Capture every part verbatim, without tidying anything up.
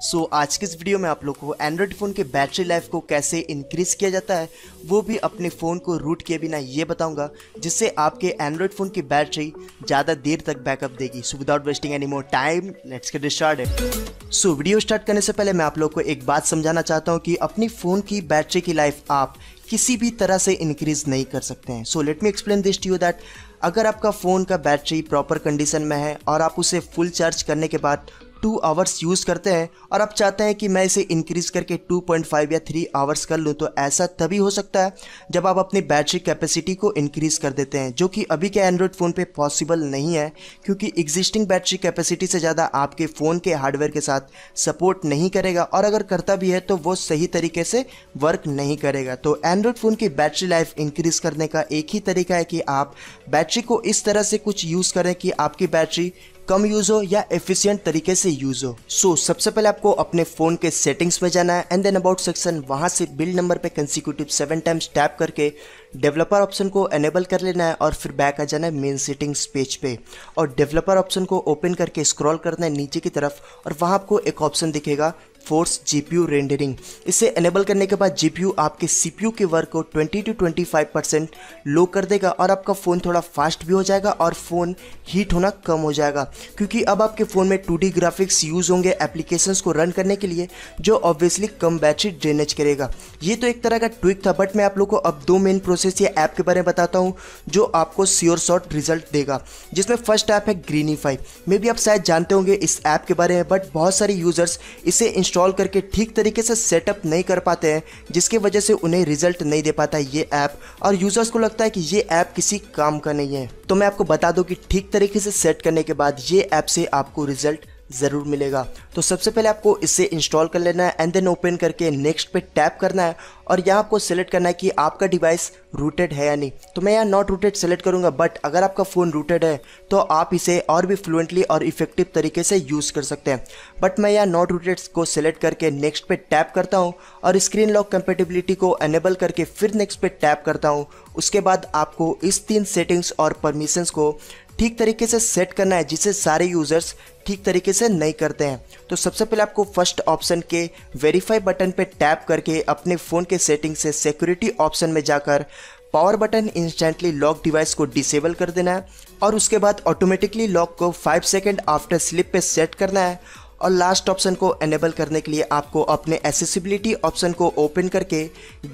सो so, आज के इस वीडियो में आप लोग को एंड्रॉयड फ़ोन के बैटरी लाइफ को कैसे इंक्रीज़ किया जाता है वो भी अपने फ़ोन को रूट किए बिना ये बताऊंगा, जिससे आपके एंड्रॉयड फ़ोन की बैटरी ज़्यादा देर तक बैकअप देगी। So without wasting any more time let's get started. So video start करने से पहले मैं आप लोग को एक बात समझाना चाहता हूँ कि अपनी फ़ोन की बैटरी की लाइफ आप किसी भी तरह से इंक्रीज़ नहीं कर सकते हैं। So let me explain this to you that अगर आपका फ़ोन का बैटरी प्रॉपर कंडीशन में है और आप उसे फुल चार्ज करने के बाद टू आवर्स यूज़ करते हैं और आप चाहते हैं कि मैं इसे इंक्रीज़ करके टू पॉइंट फाइव या थ्री आवर्स कर लूँ, तो ऐसा तभी हो सकता है जब आप अपनी बैटरी कैपेसिटी को इंक्रीज़ कर देते हैं, जो कि अभी के एंड्रॉयड फ़ोन पे पॉसिबल नहीं है, क्योंकि एग्जिस्टिंग बैटरी कैपेसिटी से ज़्यादा आपके फ़ोन के हार्डवेयर के साथ सपोर्ट नहीं करेगा, और अगर करता भी है तो वो सही तरीके से वर्क नहीं करेगा। तो एंड्रॉयड फ़ोन की बैटरी लाइफ इंक्रीज़ करने का एक ही तरीका है कि आप बैटरी को इस तरह से कुछ यूज़ करें कि आपकी बैटरी कम यूज़ हो या एफिशिएंट तरीके से यूज़ हो। सो सबसे पहले आपको अपने फ़ोन के सेटिंग्स में जाना है एंड देन अबाउट सेक्शन, वहाँ से बिल्ड नंबर पे कंसेक्यूटिव सेवन टाइम्स टैप करके डेवलपर ऑप्शन को एनेबल कर लेना है और फिर बैक आ जाना है मेन सेटिंग्स पेज पे और डेवलपर ऑप्शन को ओपन करके स्क्रॉल करना है नीचे की तरफ और वहाँ आपको एक ऑप्शन दिखेगा फोर्स जीपीयू रेंडरिंग। इसे एनेबल करने के बाद जीपीयू आपके सीपीयू के वर्क को twenty to twenty five percent low कर देगा और आपका फ़ोन थोड़ा फास्ट भी हो जाएगा और फ़ोन हीट होना कम हो जाएगा, क्योंकि अब आपके फ़ोन में टू डी ग्राफिक्स यूज़ होंगे एप्लीकेशंस को रन करने के लिए, जो ऑब्वियसली कम बैटरी ड्रेनेज करेगा। ये तो एक तरह का ट्विक था, बट मैं आप लोग को अब दो मेन प्रोसेस या ऐप के बारे में बताता हूँ जो आपको श्योर शॉट रिजल्ट देगा, जिसमें फर्स्ट ऐप है ग्रीनीफाई। मे भी आप शायद जानते होंगे इस ऐप के बारे में, बट बहुत सारे यूज़र्स इसे इंस्टॉल करके ठीक तरीके से सेटअप नहीं कर पाते हैं, जिसकी वजह से उन्हें रिजल्ट नहीं दे पाता ये ऐप, और यूज़र्स को लगता है कि ये ऐप किसी काम का नहीं है। तो मैं आपको बता दूं कि ठीक तरीके से सेट करने के बाद ये ऐप से आपको रिजल्ट ज़रूर मिलेगा। तो सबसे पहले आपको इसे इंस्टॉल कर लेना है एंड देन ओपन करके नेक्स्ट पे टैप करना है और यहाँ आपको सेलेक्ट करना है कि आपका डिवाइस रूटेड है या नहीं। तो मैं यहाँ नॉट रूटेड सेलेक्ट करूँगा, बट अगर आपका फ़ोन रूटेड है तो आप इसे और भी फ्लुएंटली और इफेक्टिव तरीके से यूज़ कर सकते हैं। बट मैं यहाँ नॉट रूटेड को सेलेक्ट करके नेक्स्ट पे टैप करता हूँ और स्क्रीन लॉक कंपेटेबिलिटी को एनेबल करके फिर नेक्स्ट पे टैप करता हूँ। उसके बाद आपको इस तीन सेटिंग्स और परमिशंस को ठीक तरीके से सेट करना है, जिसे सारे यूज़र्स ठीक तरीके से नहीं करते हैं। तो सबसे पहले आपको फर्स्ट ऑप्शन के वेरीफाई बटन पे टैप करके अपने फ़ोन के सेटिंग से सिक्योरिटी ऑप्शन में जाकर power button instantly lock device को डिसेबल कर देना है और उसके बाद ऑटोमेटिकली लॉक को फाइव सेकेंड आफ्टर स्लिप पे सेट करना है और लास्ट ऑप्शन को एनेबल करने के लिए आपको अपने एसेसिबिलिटी ऑप्शन को ओपन करके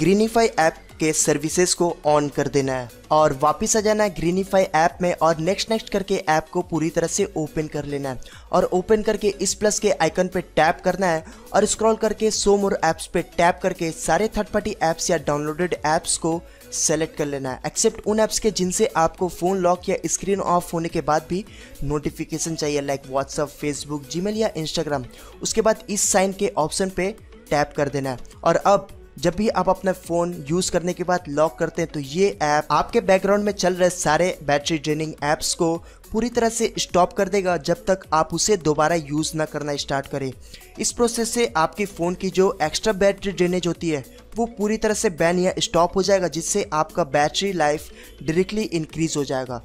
ग्रीनीफाई ऐप के सर्विसेज को ऑन कर देना है और वापस आ जाना है ग्रीनीफाई ऐप में और नेक्स्ट नेक्स्ट करके ऐप को पूरी तरह से ओपन कर लेना है और ओपन करके इस प्लस के आइकन पे टैप करना है और स्क्रॉल करके सो मोर ऐप्स पे टैप करके सारे थर्ड पार्टी ऐप्स या डाउनलोडेड ऐप्स को सेलेक्ट कर लेना है, एक्सेप्ट उन ऐप्स के जिनसे आपको फ़ोन लॉक या स्क्रीन ऑफ होने के बाद भी नोटिफिकेशन चाहिए, लाइक व्हाट्सअप, फेसबुक, जीमेल या इंस्टाग्राम। उसके बाद इस साइन के ऑप्शन पे टैप कर देना है और अब जब भी आप अपना फ़ोन यूज़ करने के बाद लॉक करते हैं तो ये ऐप आपके बैकग्राउंड में चल रहे सारे बैटरी ड्रेनिंग ऐप्स को पूरी तरह से स्टॉप कर देगा जब तक आप उसे दोबारा यूज़ ना करना स्टार्ट करें। इस प्रोसेस से आपके फ़ोन की जो एक्स्ट्रा बैटरी ड्रेनेज होती है वो पूरी तरह से बैन या स्टॉप हो जाएगा, जिससे आपका बैटरी लाइफ डायरेक्टली इंक्रीज हो जाएगा।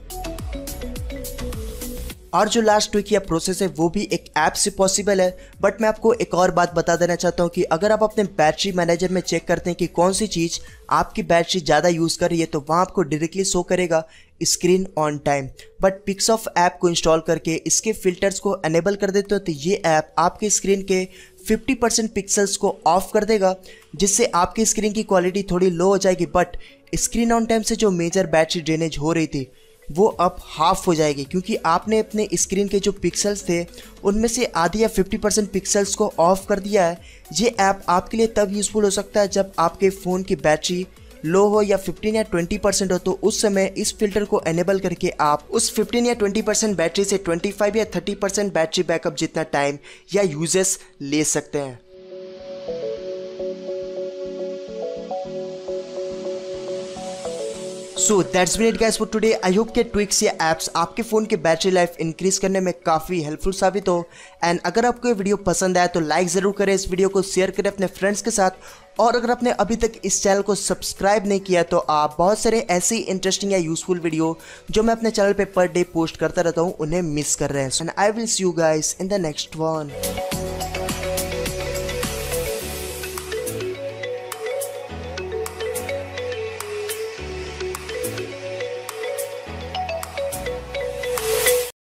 और जो लास्ट ट्रिक या प्रोसेस है वो भी एक ऐप से पॉसिबल है, बट मैं आपको एक और बात बता देना चाहता हूँ कि अगर आप अपने बैटरी मैनेजर में चेक करते हैं कि कौन सी चीज़ आपकी बैटरी ज़्यादा यूज़ कर रही है तो वहाँ आपको डायरेक्टली शो करेगा screen on time, but pix of app को इंस्टॉल करके इसके फिल्टर्स को एनेबल कर देते हो तो ये ऐप आपके स्क्रीन के फिफ्टी परसेंट पिक्सल्स को ऑफ कर देगा, जिससे आपकी स्क्रीन की क्वालिटी थोड़ी लो हो जाएगी, बट स्क्रीन ऑन टाइम से जो मेजर बैटरी ड्रेनेज हो रही थी वो अब हाफ हो जाएगी, क्योंकि आपने अपने स्क्रीन के जो पिक्सल्स थे उनमें से आधी या फिफ्टी परसेंट पिक्सल्स को ऑफ कर दिया है। ये ऐप आपके लिए तब यूज़फुल हो सकता है जब आपके फ़ोन की बैटरी लो हो या फिफ्टीन या ट्वेंटी परसेंट हो, तो उस समय इस फिल्टर को एनेबल करके आप उस फिफ्टीन या ट्वेंटी परसेंट बैटरी से ट्वेंटी फाइव या थर्टी परसेंट बैटरी बैकअप जितना टाइम या यूजेस ले सकते हैं। So that's been it guys for today. I hope के ट्विक्स या ऐप्स आपके फ़ोन के बैटरी लाइफ इंक्रीज़ करने में काफ़ी हेल्पफुल साबित हो। एंड अगर आपको ये वीडियो पसंद आया तो लाइक ज़रूर करें, इस वीडियो को शेयर करें अपने फ्रेंड्स के साथ, और अगर आपने अभी तक इस चैनल को सब्सक्राइब नहीं किया तो आप बहुत सारे ऐसी इंटरेस्टिंग या यूजफुल वीडियो जो मैं अपने चैनल पर पर डे पोस्ट करता रहता हूँ उन्हें मिस कर रहे हैं। And I will see you guys in the next one.